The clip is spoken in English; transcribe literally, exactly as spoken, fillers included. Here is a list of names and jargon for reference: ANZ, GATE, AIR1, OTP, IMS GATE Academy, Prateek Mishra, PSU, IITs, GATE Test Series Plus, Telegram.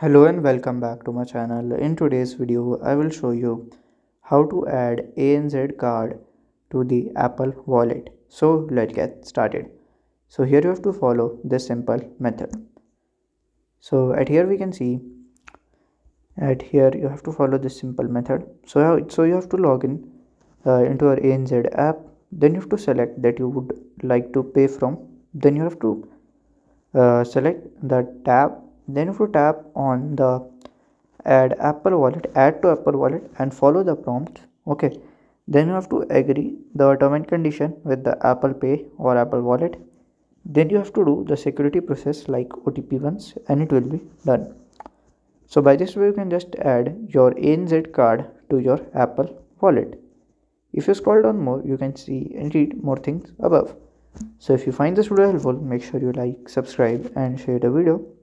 Hello and welcome back to my channel. In today's video, I will show you how to add A N Z card to the Apple Wallet. So let's get started. So here you have to follow this simple method. So at here we can see, at here you have to follow this simple method. So, so you have to log in uh, into our A N Z app. Then you have to select that you would like to pay from. Then you have to uh, select the tab. Then if you tap on the add Apple Wallet, add to Apple Wallet and follow the prompt. Okay, then you have to agree the term and condition with the Apple Pay or Apple Wallet. Then you have to do the security process like O T P once and it will be done. So by this way you can just add your A N Z card to your Apple Wallet. If you scroll down more, you can see and read more things above. So if you find this video helpful, make sure you like, subscribe and share the video.